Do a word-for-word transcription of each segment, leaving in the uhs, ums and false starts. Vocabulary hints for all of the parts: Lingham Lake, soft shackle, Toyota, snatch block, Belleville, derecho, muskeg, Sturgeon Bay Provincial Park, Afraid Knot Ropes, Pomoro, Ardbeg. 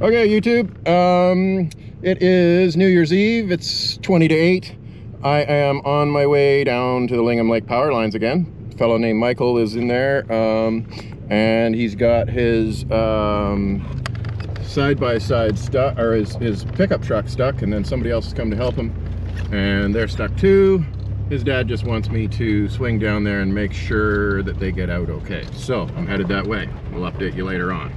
Okay, YouTube, um, it is New Year's Eve, it's twenty to eight. I am on my way down to the Lingham Lake power lines again. A fellow named Michael is in there, um, and he's got his um, side-by-side stuck, or his, his pickup truck stuck, and then somebody else has come to help him, and they're stuck too. His dad just wants me to swing down there and make sure that they get out okay. So, I'm headed that way. We'll update you later on.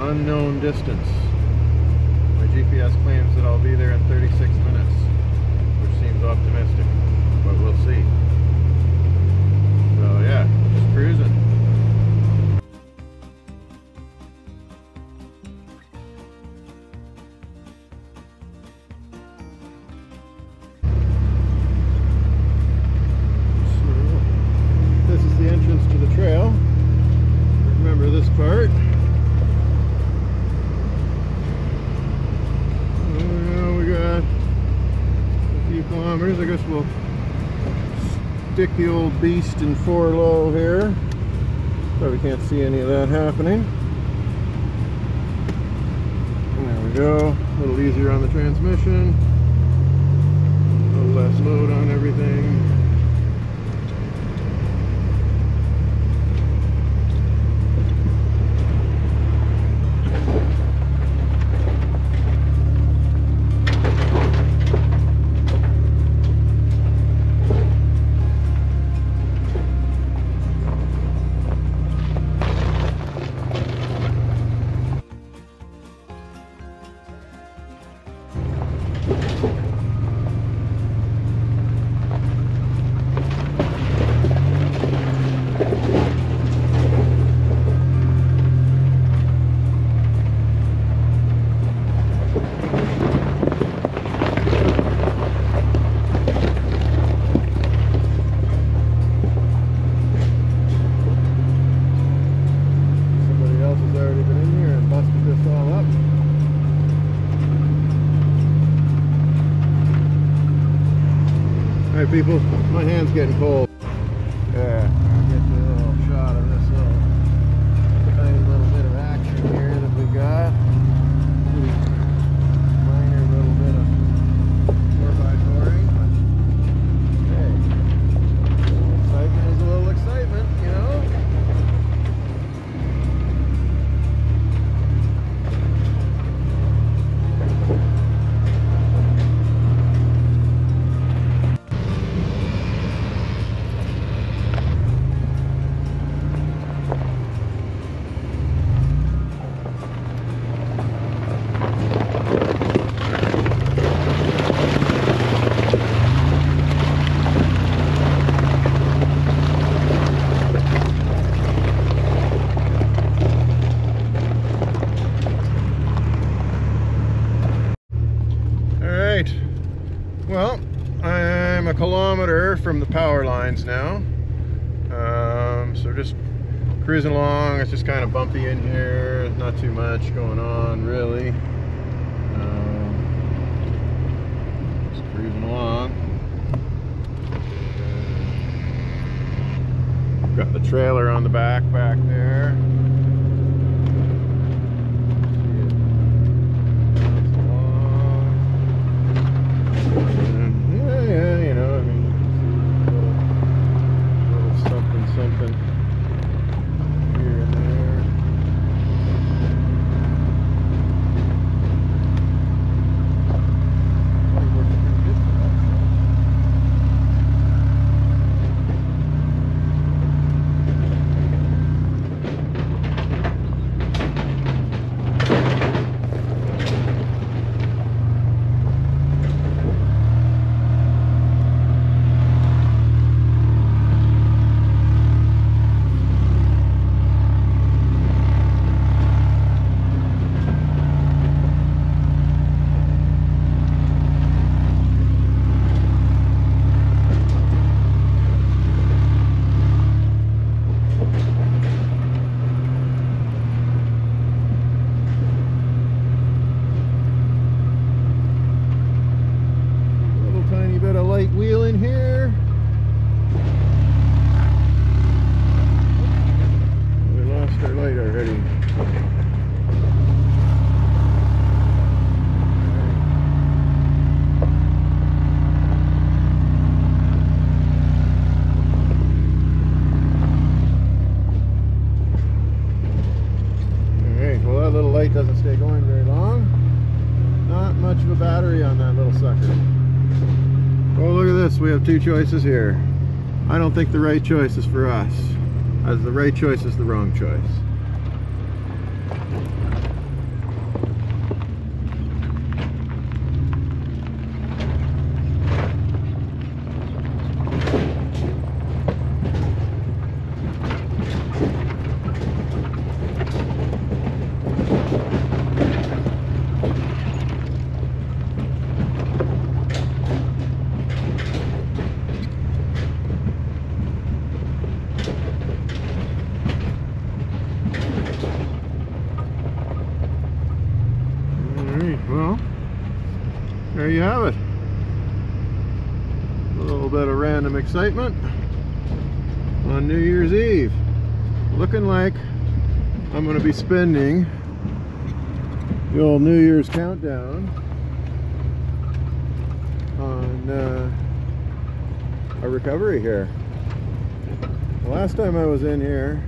Unknown distance. My G P S claims that I'll be there in thirty-six minutes, which seems optimistic, but we'll see. So yeah, just cruising. So this is the entrance to the trail. Remember this part. Kilometers. I guess we'll stick the old beast in four low here. Probably can't see any of that happening. And there we go. A little easier on the transmission. A little less load on everything. People, my hand's getting cold. Yeah, I'll get you a little shot of this little tiny little bit of action here that we got. Minor little bit of four by four-ing, but hey, a little excitement is a little excitement, you know? From the power lines now, um, so just cruising along. It's just kind of bumpy in here, not too much going on really. trailer on the back back there. Doesn't stay going very long. Not much of a battery on that little sucker. Oh, look at this. We have two choices here. I don't think the right choice is for us, as the right choice is the wrong choice. There you have it. A little bit of random excitement on New Year's Eve. Looking like I'm going to be spending the old New Year's countdown on uh, a recovery here. The last time I was in here,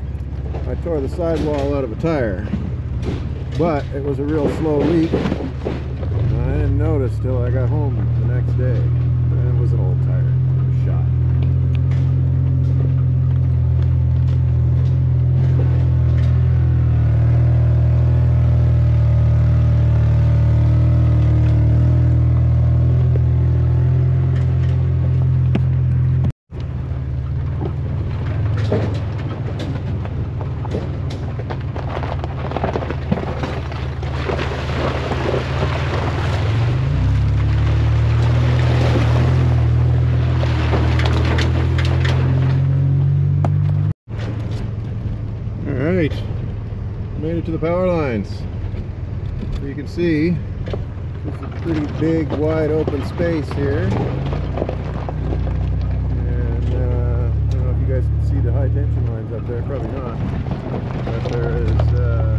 I tore the sidewall out of a tire, but it was a real slow leak. I didn't notice till I got home the next day. And it was an old tire. It was shot. Made it to the power lines. So you can see this is a pretty big wide open space here, and uh, I don't know if you guys can see the high tension lines up there, probably not, but there is uh,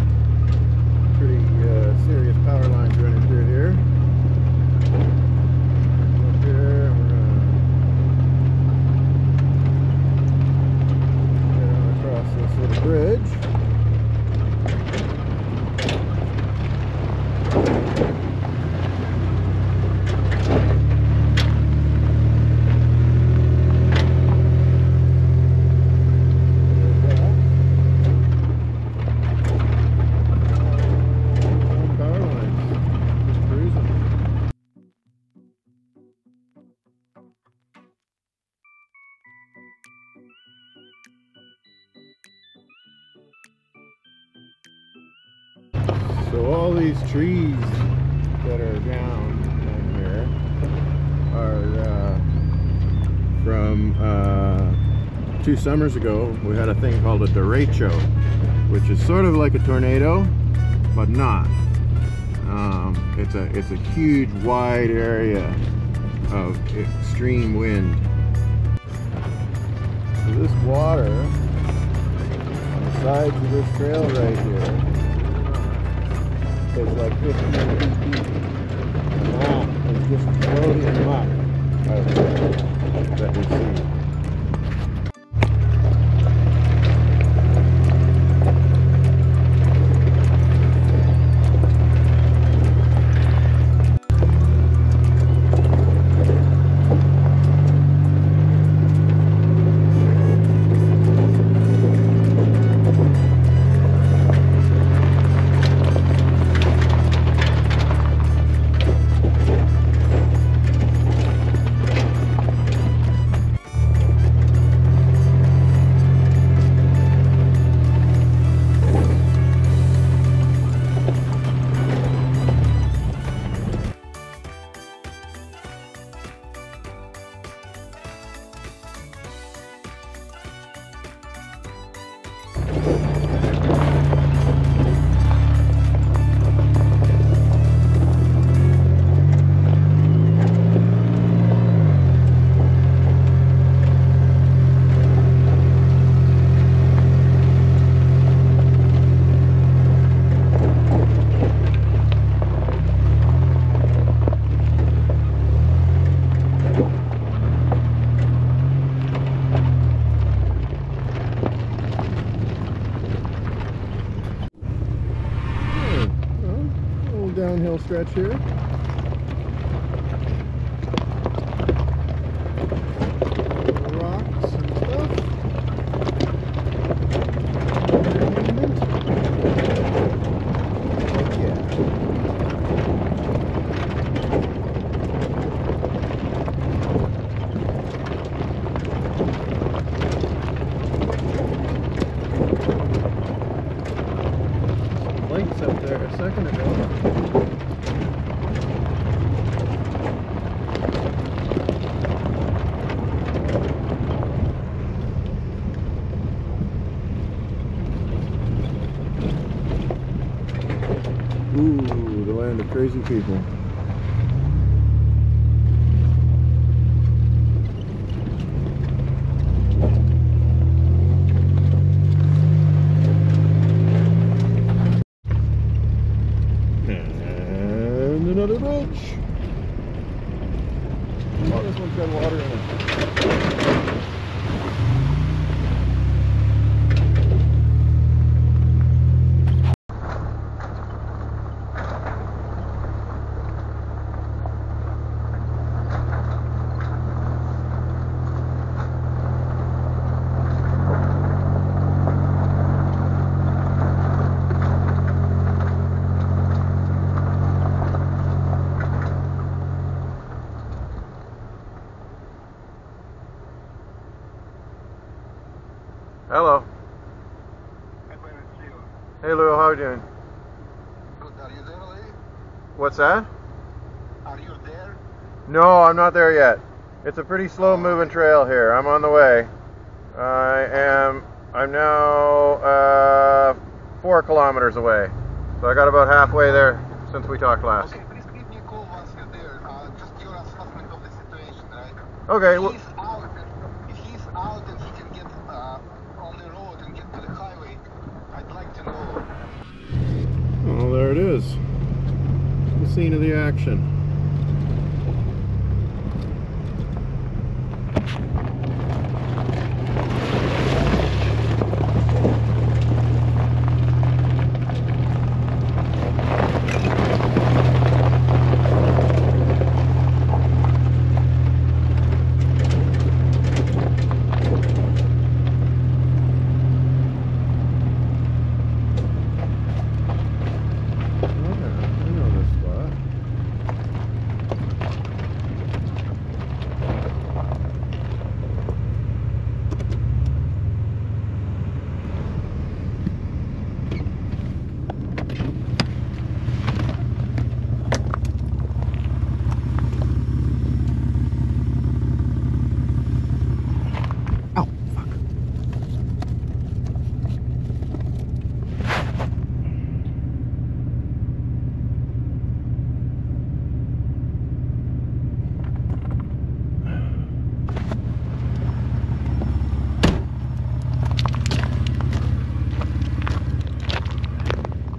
pretty uh, serious power lines running through here. Up here we're gonna get on across this little bridge. So all these trees that are down in here are uh, from uh, two summers ago. We had a thing called a derecho, which is sort of like a tornado, but not. Um, it's a it's a huge wide area of extreme wind. So this water sides of this trail right here. It's like fifteen feet long. It's just floating up. Okay. Let me downhill stretch here. Rocks and stuff. Yeah. Lights up there a second ago. Ooh, the land of crazy people. And another branch. Oh, this one's got water in it. Hello. Hey Lou, how are you doing? Good, are you there already? What's that? Are you there? No, I'm not there yet. It's a pretty slow moving trail here. I'm on the way. I am, I'm now uh, four kilometers away. So I got about halfway there since we talked last. Okay, please give me a call once you're there. Uh, just your assessment of the situation, right? Okay. Well, well, there it is, the scene of the action.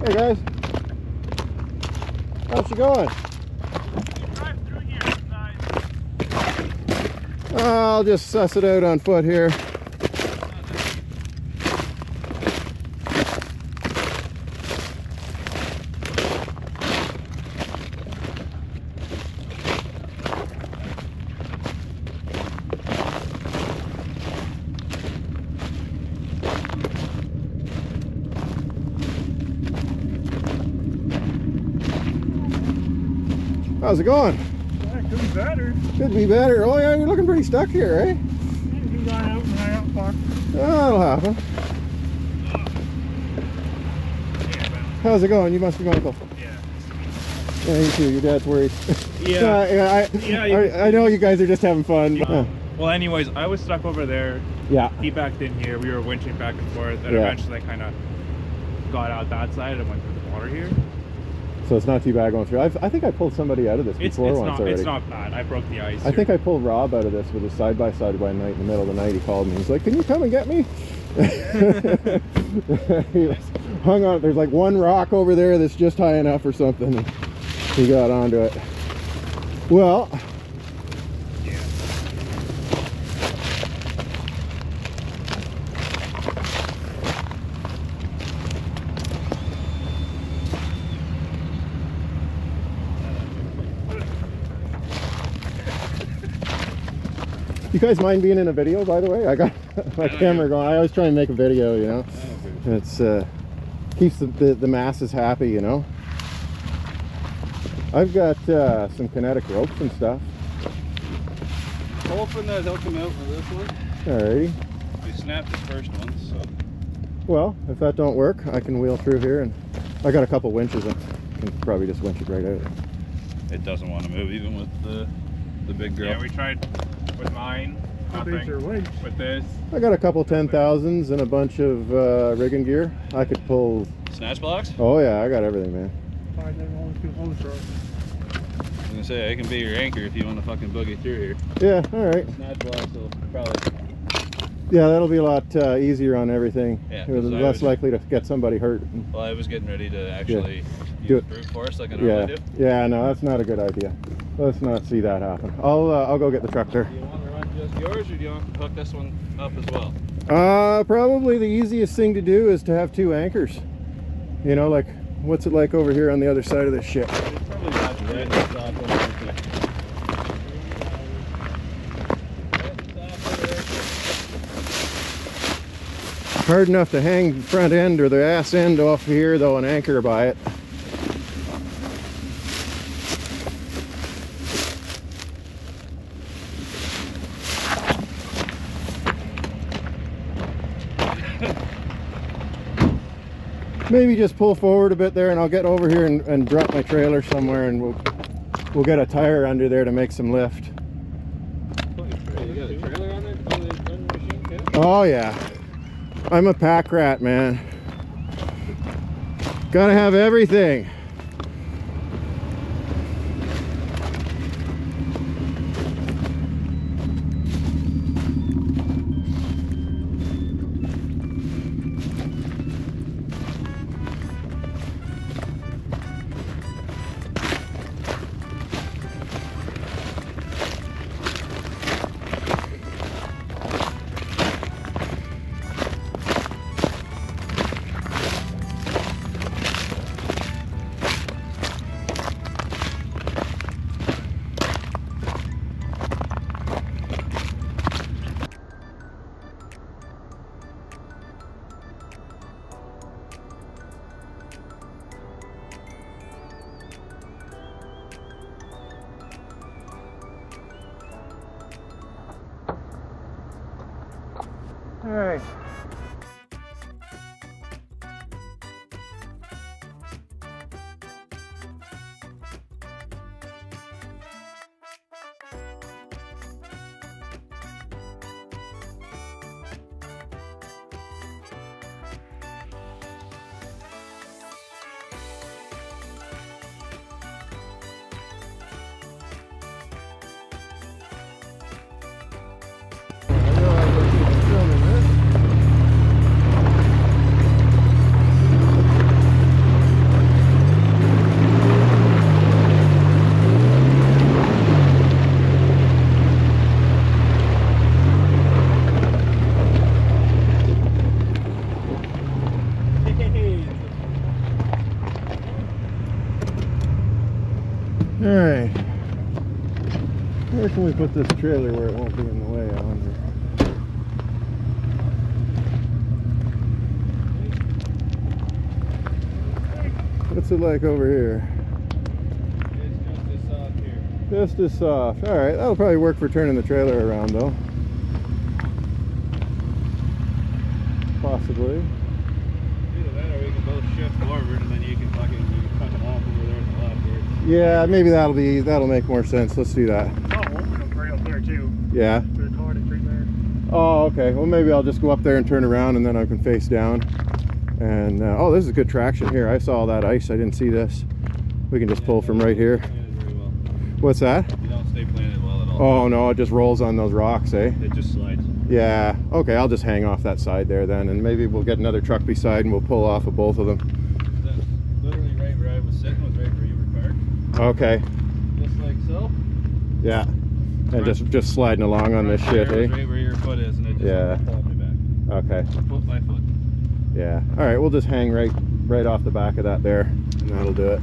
Hey guys, how's it going? You drive through here inside. I'll just suss it out on foot here. How's it going? Yeah, it could be better. Could be better. Oh yeah, you're looking pretty stuck here, eh? You got out and I out far. That'll happen. Oh. Yeah, how's it going? You must be Michael. Yeah. Yeah, you too. Your dad's worried. Yeah. yeah, I, yeah you, I, I know you guys are just having fun. Yeah. But, uh. Well, anyways, I was stuck over there. Yeah. He backed in here. We were winching back and forth, and yeah. eventually I kind of got out that side and went through the water here. So it's not too bad going through. I've, I think I pulled somebody out of this before it's, it's once not, already. It's not bad. I broke the ice. I here. think I pulled Rob out of this with a side by side by night in the middle of the night. He called me. He's like, "Can you come and get me?" He hung on. There's like one rock over there that's just high enough or something. And he got onto it. Well. Yeah. You guys mind being in a video, by the way? I got my camera going. I always try and make a video, you know. It's uh, keeps the, the the masses happy, you know. I've got uh, some kinetic ropes and stuff. Hoping that they'll come out for this one. Alrighty. We snapped the first one, so. Well, if that don't work, I can wheel through here, and I got a couple winches. I can probably just winch it right out. It doesn't want to move, even with the the big girl. Yeah, we tried. With mine, nothing. With this, I got a couple ten thousands and a bunch of uh, rigging gear. I could pull snatch blocks. Oh yeah, I got everything, man. I was gonna say I can be your anchor if you want to fucking boogie through here. Yeah, all right. Snatch blocks will probably. Yeah, that'll be a lot uh, easier on everything. Yeah, it was less likely to get somebody hurt. Well, I was getting ready to actually yeah. do it brute force like I normally yeah. do. Yeah, no, that's not a good idea. Let's not see that happen. I'll uh, I'll go get the truck there. Do you want to run just yours, or do you want to hook this one up as well? Uh, probably the easiest thing to do is to have two anchors. You know, like what's it like over here on the other side of this ship? It's probably not good. It's not good. Hard enough to hang the front end or the ass end off here, though, and anchor by it. Maybe just pull forward a bit there, and I'll get over here and, and drop my trailer somewhere, and we'll we'll get a tire under there to make some lift. Oh yeah. I'm a pack rat, man. Gotta have everything. All right. Thank you. Alright. Where can we put this trailer where it won't be in the way, I wonder? What's it like over here? It's just as soft here. Just as soft. Alright, that'll probably work for turning the trailer around though. Possibly. Either that or we can both shift forward and then you can fucking you can cut them off over there in the left here. Yeah, maybe that'll be that'll make more sense. Let's do that. Oh, we'll go right up there too. Yeah. There's a card at three there. Oh, okay. Well, maybe I'll just go up there and turn around and then I can face down. And uh, oh, this is good traction here. I saw that ice. I didn't see this. We can just yeah, pull from right here. Very well. What's that? You don't stay planted well at all. Oh no, it just rolls on those rocks, eh? It just slides. Yeah, okay, I'll just hang off that side there then, and maybe we'll get another truck beside and we'll pull off of both of them. That's literally right where I was sitting, was right where you were parked. Okay. Just like so? Yeah. And right. just just sliding along on right this shit, eh? Right where your foot is, and it just yeah. pulled me back. Okay. Foot by foot. Yeah. Alright, we'll just hang right, right off the back of that there, and that'll do it.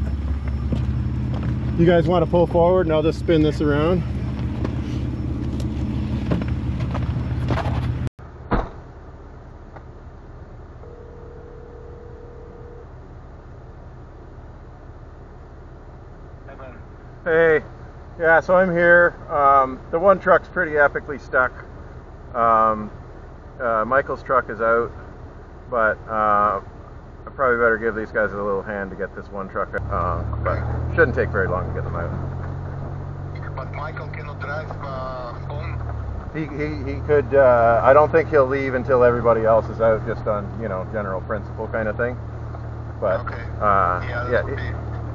You guys want to pull forward, and I'll just spin this around? Hey, yeah, so I'm here. Um, the one truck's pretty epically stuck. Um, uh, Michael's truck is out, but uh, I probably better give these guys a little hand to get this one truck out. Uh, but shouldn't take very long to get them out. But Michael cannot drive uh, home? He, he, he could, uh, I don't think he'll leave until everybody else is out, just on, you know, general principle kind of thing. But, okay. uh, yeah, yeah okay.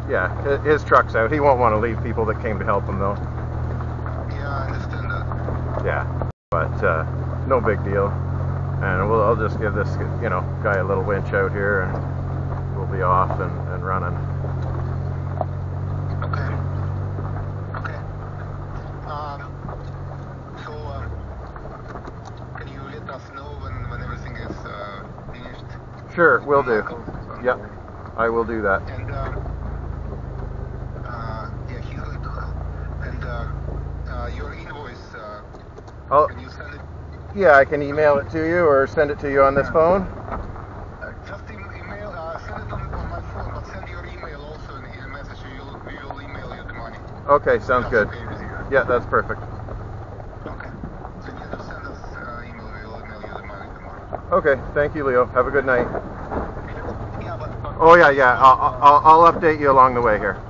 Yeah, his truck's out. He won't want to leave people that came to help him, though. Yeah, I understand that. Yeah, but uh, no big deal. And we'll, I'll just give this, you know, guy a little winch out here, and we'll be off and, and running. Okay. Okay. Um, so, um, can you let us know when, when everything is uh, finished? Sure, will do. Yep, I will do that. And, um, I'll, can you send it? Yeah, I can email it to you or send it to you on this yeah. phone. Uh, just email, uh, send it on, on my phone, but send your email also in the message. You'll, we will email you the money. Okay, sounds that's good. Okay with you. Yeah, that's perfect. Okay, so you just send us an uh, email, we'll email you the money tomorrow. Okay, thank you, Leo. Have a good night. Yeah, but, but, oh yeah, yeah. I'll, I'll, I'll update you along the way here.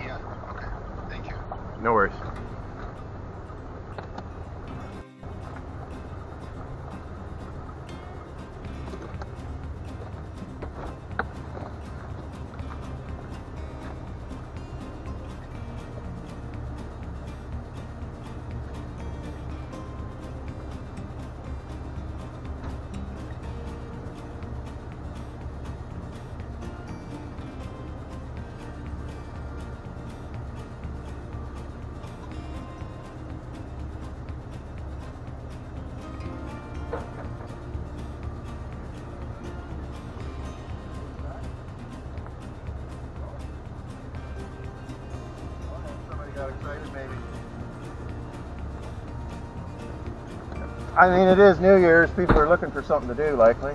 Yeah. Okay. Thank you. No worries. I mean, it is New Year's, people are looking for something to do, likely.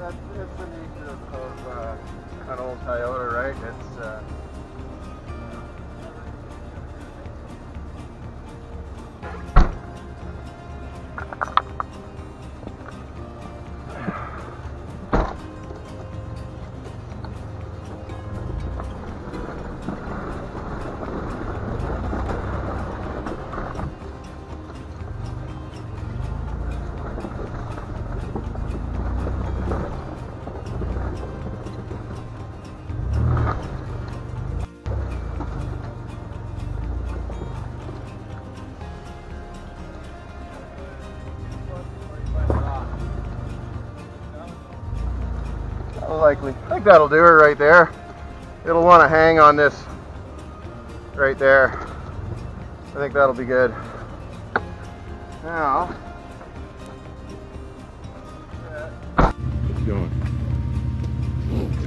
That's, it's the nature of, of uh, an old Toyota, right? It's uh, likely. I think that'll do it right there. It'll want to hang on this right there. I think that'll be good. Now, keep going. There's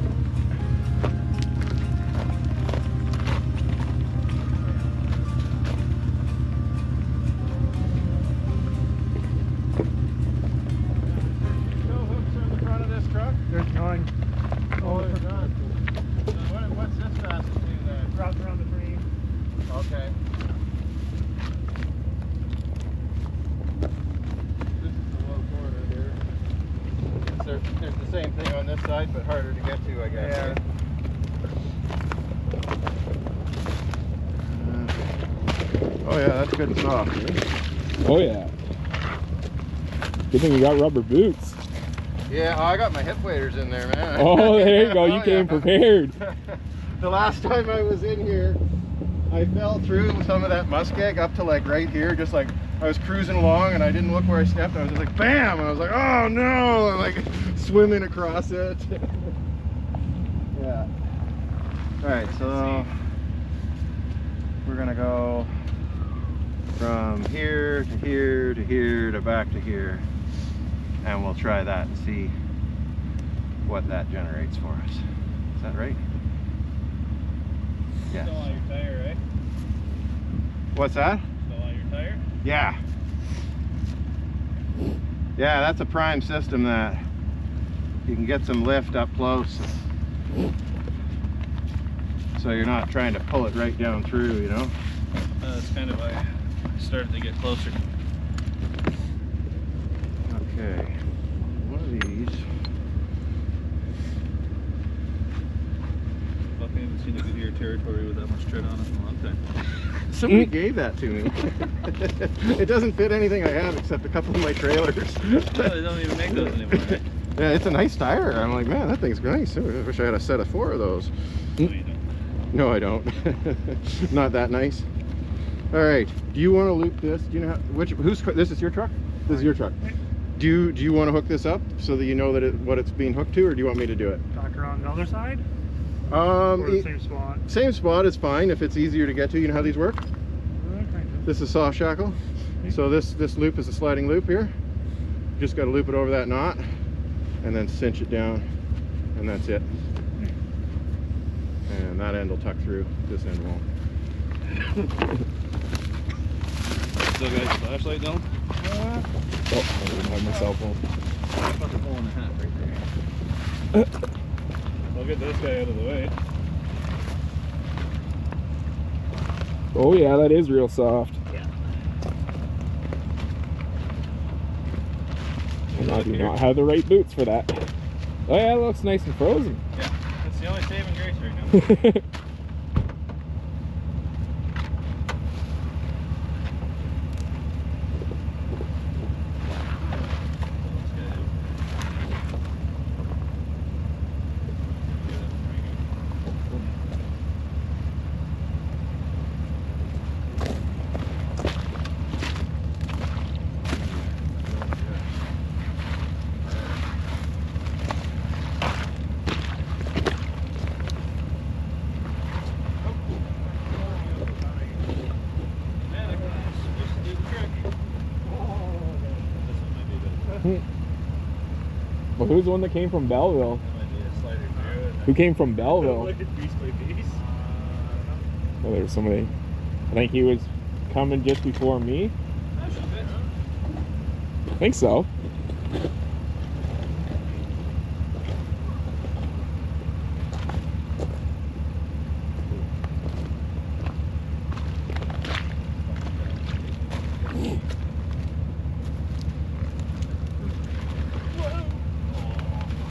no hooks on the front of this truck? There's none. Oh, there's none. So what, what's this fasten to there? Drops around the green. Okay. There's the same thing on this side, but harder to get to, I guess. Yeah. Right? Uh, oh yeah, that's good and soft. Right? Oh yeah. Good thing you got rubber boots. Yeah, oh, I got my hip waders in there, man. Oh, there you go. You oh, came yeah. prepared. The last time I was in here, I fell through some of that muskeg up to like right here, just like. I was cruising along and I didn't look where I stepped. I was just like, bam! And I was like, oh no! And like swimming across it. Yeah. All right, so we're gonna go from here to here to here to back to here, and we'll try that and see what that generates for us. Is that right? Yeah. Still on your tire, right? What's that? Still on your tire? Yeah. Yeah, that's a prime system that you can get some lift up close. So you're not trying to pull it right down through, you know? Uh, that's kind of why I started to get closer. Okay. One of these. Look, I haven't seen a good year territory with that much tread on it in a long time. Somebody mm. gave that to me. It doesn't fit anything I have except a couple of my trailers. No, they don't even make those anymore, right? Yeah, it's a nice tire. I'm like, man, that thing's nice. I wish I had a set of four of those. No, you don't. No, I don't. Not that nice. All right. Do you want to loop this? Do you know how, which? Who's? This is your truck. This is your truck. Do you do you want to hook this up so that you know that it, what it's being hooked to, or do you want me to do it? Docker on the other side. Um, or the same spot. Same spot is fine if it's easier to get to. You know how these work? Okay. This is soft shackle. Okay. So this, this loop is a sliding loop here. You just got to loop it over that knot and then cinch it down, and that's it. Okay. And that end will tuck through, this end won't. Still got your flashlight down? Uh, oh, I didn't have my cell phone. I put the hole in the hat right there. I'll get this guy out of the way. Oh yeah, that is real soft. Yeah. And I do not have the right boots for that. Oh yeah, it looks nice and frozen. Yeah, that's the only saving grace right now. Well, who's the one that came from Belleville? Who came from Belleville? Look at piece by piece. Oh, there was somebody. I think he was coming just before me. I think so.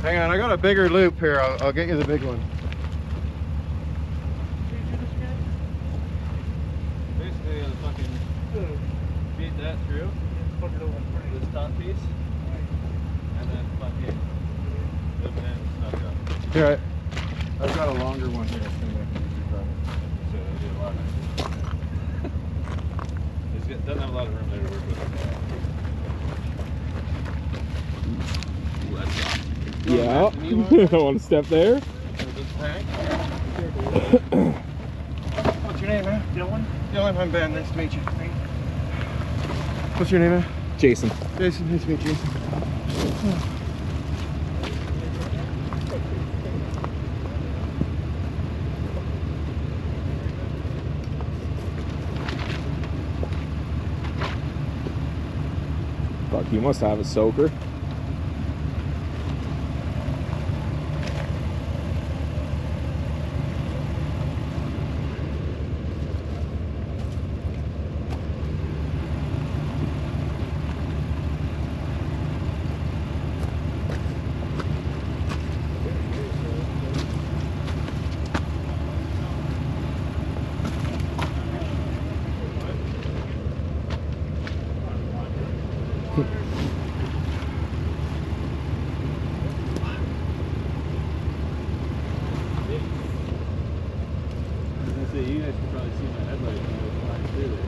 Hang on, I got a bigger loop here. I'll, I'll get you the big one. Basically, I'll fucking beat that through, put it over this top piece, and then fucking loop it in and snuck up. All right. I've got a longer one here. It's going to make it easier for me. So it'll be a lot nicer. It doesn't have a lot of room there to work with. Ooh, that's soft. Yeah. I don't want to step there. What's your name, man? Dylan? Dylan, I'm Ben. Nice to meet you. What's your name, man? Jason. Jason, nice to meet you. Oh. Fuck, you must have a soaker. You guys can probably see my headlight when I was flying through there,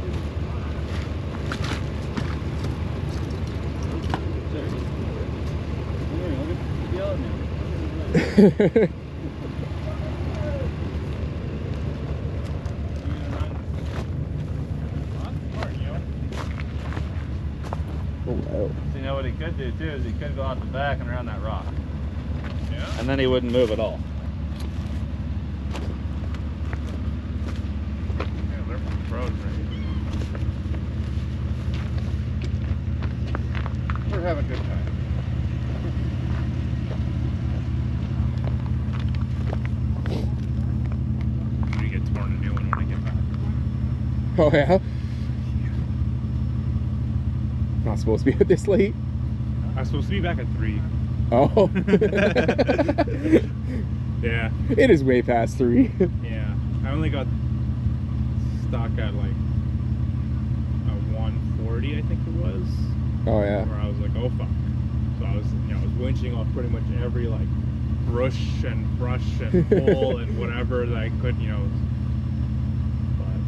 dude. Sorry. Come here, look at the yellow now. Oh, wow. See, now what he could do, too, is he could go out the back and around that rock. Yeah. And then he wouldn't move at all. We're having a good time. I'm gonna get torn a new one when I get back. Oh yeah? Yeah. Not supposed to be this late? I'm supposed to be back at three. Oh. Yeah. It is way past three. Yeah. I only got stock at like a one forty, I think it was. Oh yeah. Where I was like, oh fuck. So I was, you know, I was winching off pretty much every like brush and brush and hole and whatever that I could, you know. But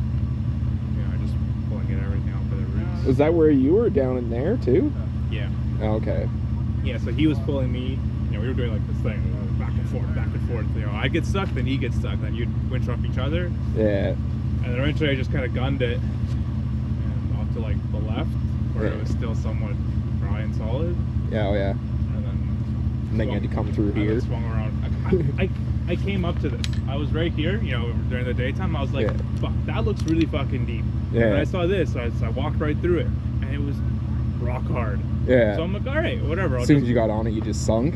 you know, I just pulling in everything out for the roots. Was that where you were down in there too? Uh, yeah. Oh, okay. Yeah. So he was pulling me. You know, we were doing like this thing back and forth, back and forth. You know, I get stuck, then he gets stuck, then you'd winch off each other. Yeah. And eventually I just kind of gunned it and off to like the left where yeah. It was still somewhat dry and solid. Yeah, oh yeah. And then, and then you had to come through here. Swung around. I, I, I came up to this. I was right here, you know, during the daytime. I was like, yeah. Fuck, that looks really fucking deep. Yeah. And I saw this. So I, so I walked right through it and it was rock hard. Yeah. So I'm like, all right, whatever. I'll as soon just... as you got on it, you just sunk?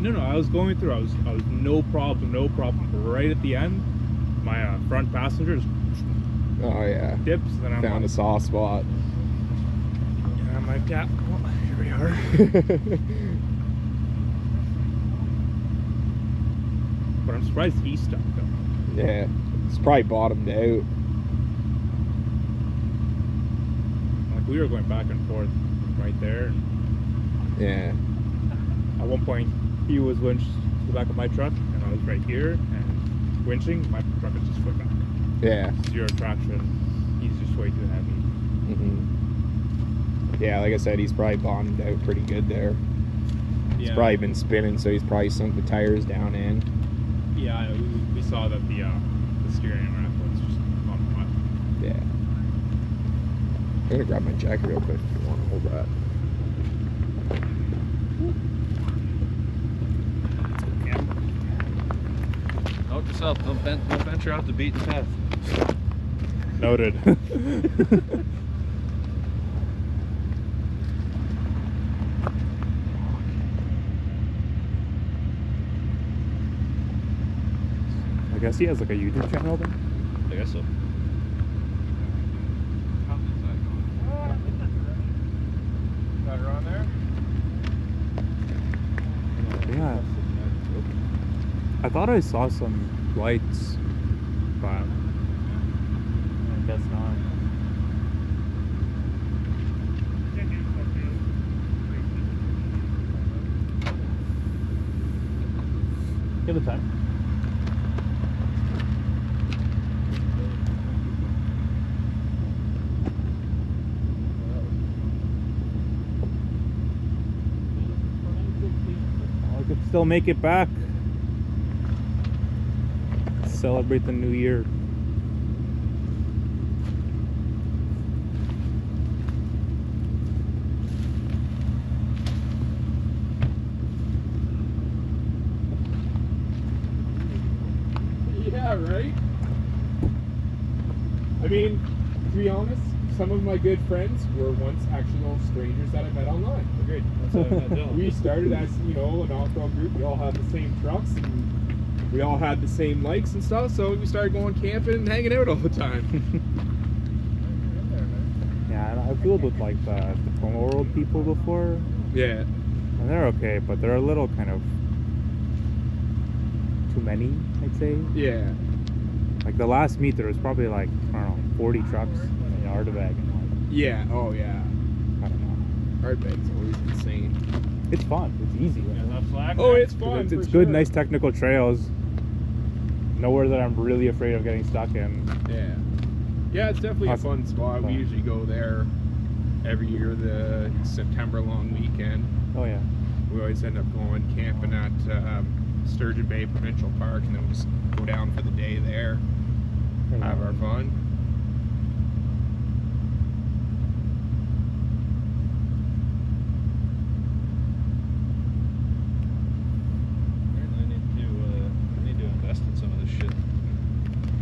No, no, I was going through. I was, I was no problem, no problem. Right at the end, my uh, front passenger just oh yeah. dips, and I'm found like, a soft spot. And I'm like, yeah, well, here we are. But I'm surprised he stuck though. Yeah, it's probably bottomed out. Like we were going back and forth right there. Yeah. At one point, he was winched to the back of my truck, and I was right here, and winching, my truck is just flipped back. Yeah. Zero traction. He's just way too heavy. Mm-hmm. Yeah, like I said, he's probably bombed out pretty good there. Yeah. He's probably been spinning, so he's probably sunk the tires down in. Yeah, we, we saw that the uh, the steering rack was just on the mud. Yeah. I'm gonna grab my jacket real quick if you want to hold that. Yeah. Help yourself. Don't, bend, don't venture off the beaten path. Noted. I guess he has like a YouTube channel then? I guess so. Got her on there? Yeah. I thought I saw some lights, but I guess not. Give it time. Oh, I could they'll make it back. Celebrate the new year. Yeah, right? I mean, to be honest, some of my good friends were once actual strangers that I met online. Agreed. That's how I met Dylan. We started as, you know, an off-road group. We all had the same trucks and we all had the same likes and stuff, so we started going camping and hanging out all the time. Yeah, I've dealt with like the, the Pomoro people before. Yeah. And they're okay, but they're a little kind of too many, I'd say. Yeah. Like the last meet, there was probably like, I don't know, forty trucks in Ardbeg and like. Yeah, oh yeah. I don't know. Ardbeg's always insane. It's fun, it's easy. Yeah, that's slack. Oh, it's fun. It's, it's good, sure. Nice technical trails. Nowhere that I'm really afraid of getting stuck in. Yeah. Yeah, it's definitely awesome. A fun spot. Fun. We usually go there every year, the September long weekend. Oh, yeah. We always end up going camping at um, Sturgeon Bay Provincial Park, and then we'll just go down for the day there, have our fun. I need to, uh, I need to invest in some of this shit.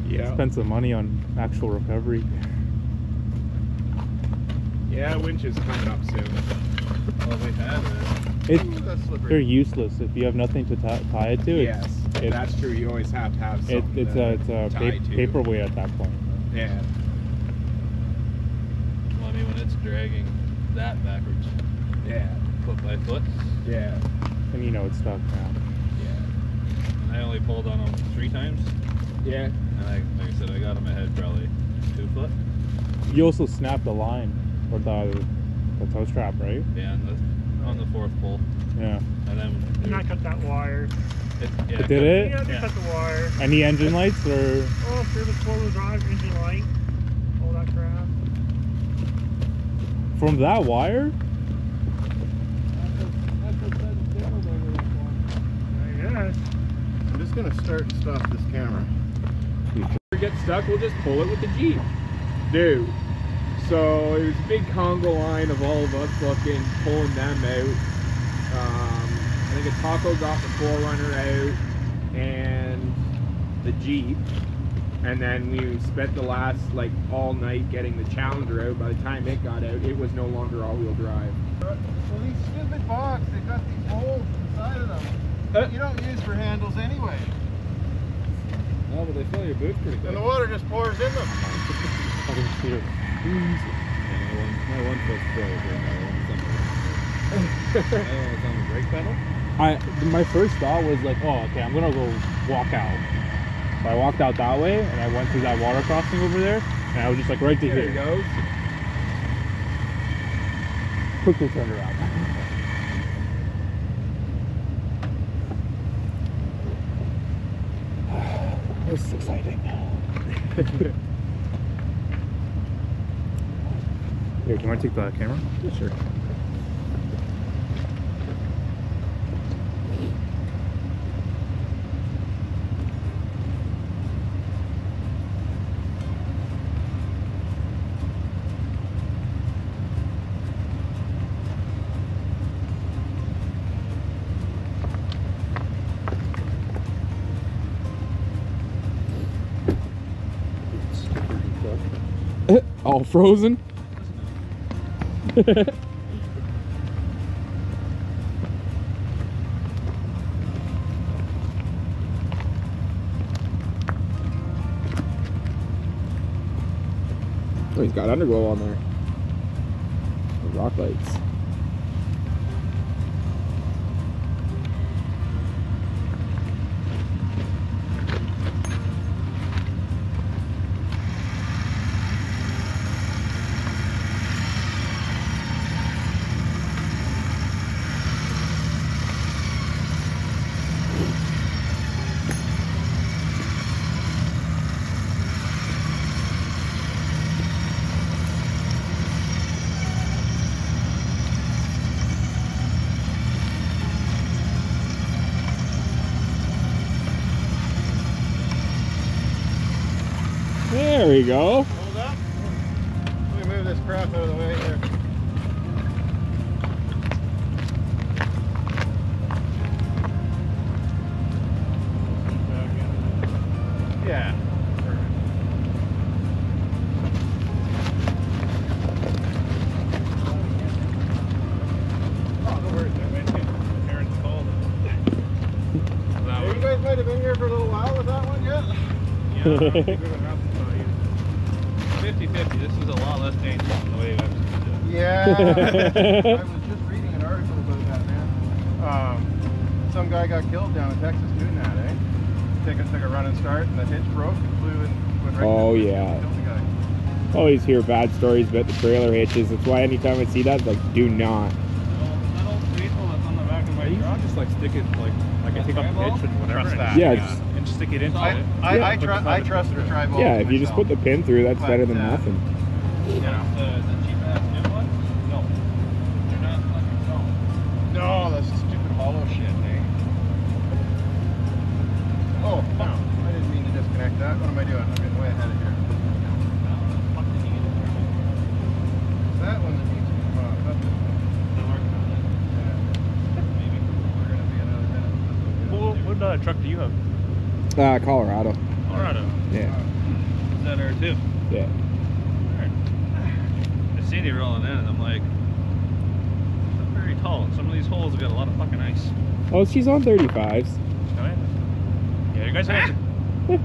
Yeah. Spend some money on actual recovery. Yeah, winch is coming up soon. Well, we have it. It, they're useless if you have nothing to tie it to. Yes, it, that's true. You always have to have something it, it's to a, it's a tie pa to. Paperweight at that point. Yeah. Well, I mean, when it's dragging that backwards. Yeah. Foot by foot. Yeah. And you know it's stuck now. Yeah. And I only pulled on them three times. Yeah. And I, like I said, I got on my head probably two foot. You also snapped the line or the, the toe strap, right? Yeah. And the, on the fourth pole. Yeah. And then and I cut that wire. It, yeah, it did it? Yeah, I yeah. cut the wire. Any engine lights or? Oh, through the four-wheel drive engine light. All that crap. From that wire? I guess. I'm just gonna start and stop this camera. If we get stuck, we'll just pull it with the Jeep. Dude. So it was a big Congo line of all of us looking, pulling them out. Um, I think a Taco got the four runner out and the Jeep. And then we spent the last, like, all night getting the Challenger out. By the time it got out, it was no longer all-wheel drive. Well, these stupid box, they got these holes inside of them. Uh, you don't use for handles anyway. No, but they fill your boot pretty quick. And the water just pours in them. I my first thought was like, oh, okay, I'm gonna go walk out. So I walked out that way, and I went through that water crossing over there, and I was just like right to there here. It goes. Quickly turned around. This is exciting. Here, do you want to take the camera? Yeah, sure. All frozen? Oh, he's got underglow on there. The rock lights. we go. Hold up. Let me move this crap out of the way here. Yeah. fifty fifty, this is a lot less dangerous than the way I was going to do. Yeah, I was just reading an article about that, man. Um, some guy got killed down in Texas doing that, eh? Taking took a run and start, and the hitch broke and flew and went right oh, the yeah. and killed the guy. Always hear bad stories about the trailer hitches. That's why anytime I see that, like, do not. That old vehicle that's on the back of my truck, just like stick it, like, like I pick up the hitch and whatever. That. Yeah, yeah. Just, and stick it in. I, it. I, yeah, I, tru I trust the tribal. Yeah, if you myself. Just put the pin through, that's but, better than uh, nothing. You know, the, the cheap ass new ones? No. They're not like a no. No, that's stupid hollow shit, eh? Oh, no. I didn't mean to disconnect that. What am I doing? I'm getting way ahead of here. It's that one that needs to come off. That's it. Yeah. Maybe we're going to be another minute. Well, what uh, truck do you have? Uh, Colorado. Colorado? Yeah. Uh, is that her too? Yeah. Alright. I seen it rolling in and I'm like, I'm very tall. Some of these holes have got a lot of fucking ice. Oh, she's on thirty-fives. Oh, yeah. Yeah, you guys have ah!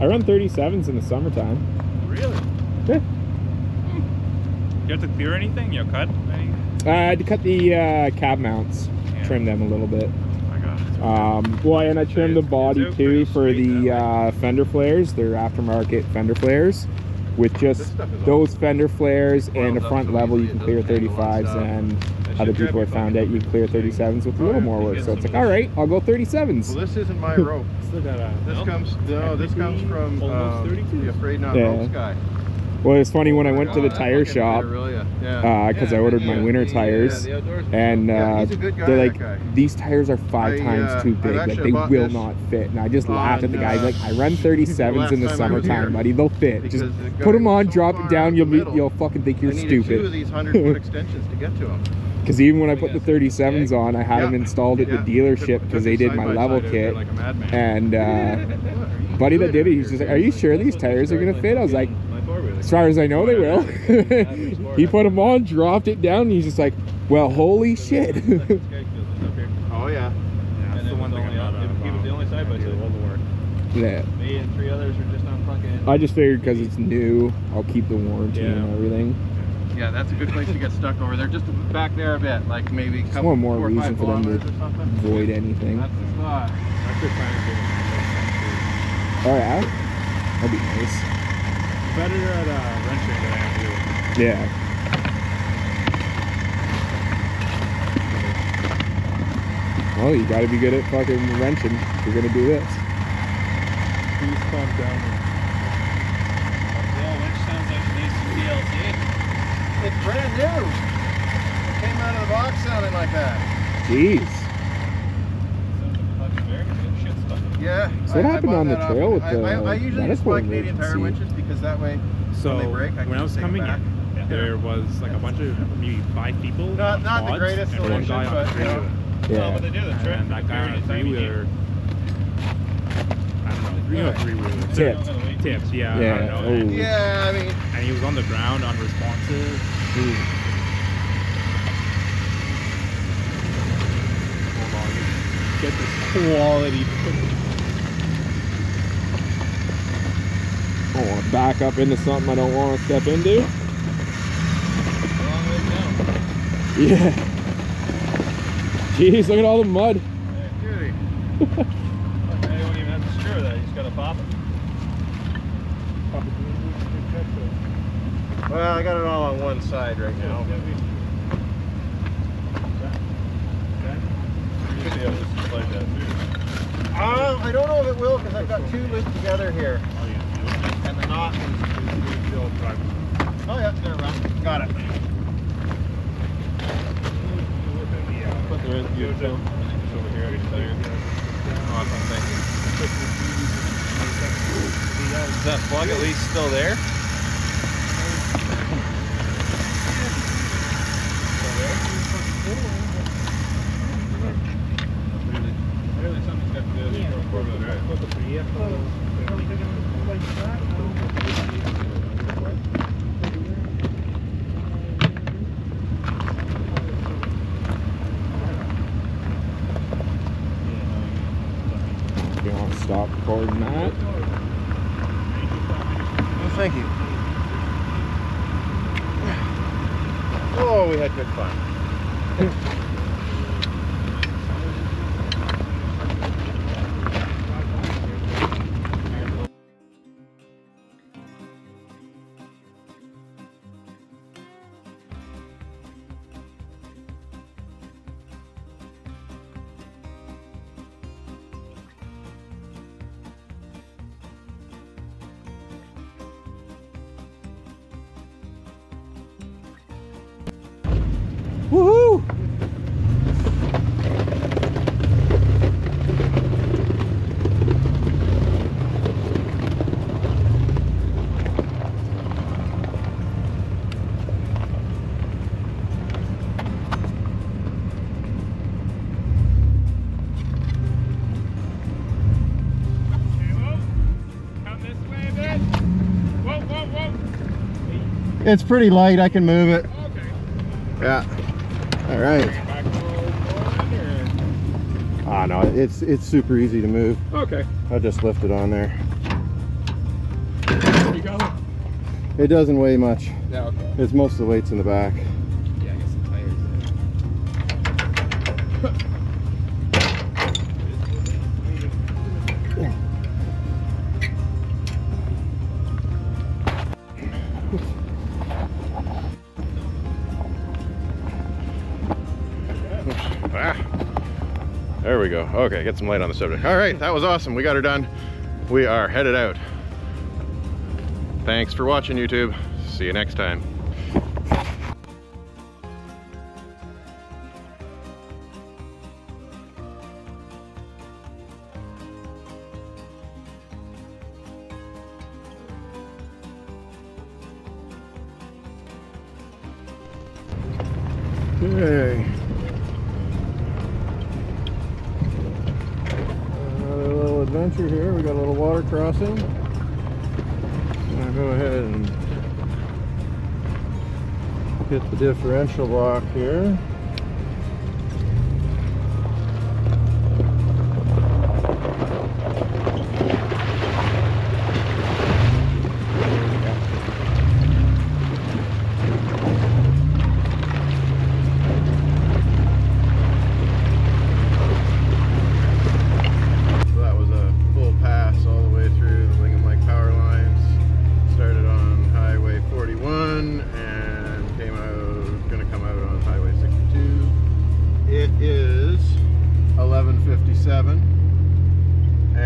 I run thirty-sevens in the summertime. Really? Yeah. Hmm. You have to clear anything? You cut? Uh, I had to cut the uh, cab mounts, yeah. Trim them a little bit. Um, well, and I trimmed the body too for the uh, fender flares. They're aftermarket fender flares with just those fender flares and a front level. You can clear thirty-fives, and other people have found out you can clear thirty-sevens with a little more work. So it's like, all right, I'll go thirty-sevens. Well, this isn't my rope. This comes no, this comes from um, the Afraid Knot Ropes guy. Well, it's funny when I went to the tire shop because uh, I ordered my winter tires, and uh, they're like, these tires are five times too big, like they will not fit. And I just laughed at the guy, like, I run thirty-sevens in the summertime, buddy, they'll fit. Just put them on, drop them down, you'll be, you'll fucking think you're stupid. Because even when I put the thirty-sevens on, I had them installed at the dealership because they did my level kit, and uh, buddy that did it, he was just like, are you sure these tires are gonna fit? I was like, as far as I know, they will. He put them on, dropped it down, and he's just like, well, holy shit. Oh, yeah. That's the one thing about it. He was the only side by side. Yeah. Me and three others are just not fucking. I just figured because it's new, I'll keep the warranty and everything. Yeah, that's a good place to get stuck over there. Just back there a bit, like maybe a couple more reason for them to avoid anything. That's the spot. All right. That'd be nice. Better at uh, wrenching than I am doing. Yeah. Well, you gotta be good at fucking wrenching if you're gonna do this. Please calm down. The old winch sounds like it needs some D L C. It's brand new. It came out of the box sounding like that. Jeez. Sounds like a clutch bearing and shit stuff. Yeah. So what I, happened I on the trail off. with I, the... I, I usually use my Canadian tire winches because that way, so when, they break, I when I was coming back. in, yeah. there was like yeah. a bunch of maybe five people. Not, not the greatest solution, but you know. Yeah. No, but they do the trick. And that guy on a three-wheeler, I don't know, three or three-wheeler. Tipped. Tipped, yeah. Yeah, I don't know. Oh. yeah, I mean. And he was on the ground, unresponsive. Dude. Hold on, get this quality picture. I don't want to back up into something I don't want to step into. Long way down. Yeah. Jeez, look at all the mud. Yeah, beauty. I don't even have to screw that. You just gotta pop it. Pop it. Well, I got it all on one side right now. Usually I'll just slide that through. Uh, I don't know if it will because I've got two looped together here. Oh, yeah. And the knot is the old driver. Oh yeah, there around. Got it. Put the rest over here. Oh, I'm thinking. Is that plug at least still there? Stop recording that. Well, thank you. Oh, we had good fun. Woohoo! Come this way a bit. Whoa, whoa, whoa! It's pretty light, I can move it. Okay. Yeah. All right. Ah, oh, no, it's it's super easy to move. Okay. I'll just lift it on there. There you go. It doesn't weigh much. Yeah. Okay. It's most of the weight's in the back. Yeah, I guess the tires there. There we go. Okay, get some light on the subject. All right, that was awesome. We got her done. We are headed out. Thanks for watching, YouTube. See you next time. Yay. Adventure here. We got a little water crossing. I'm gonna go ahead and hit the differential lock here.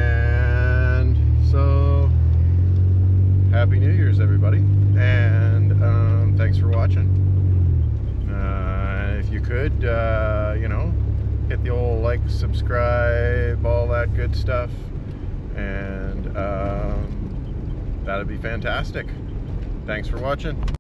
And so happy New Year's, everybody, and um, thanks for watching. Uh, if you could, uh, you know, hit the old like, subscribe, all that good stuff, and um, that'd be fantastic. Thanks for watching.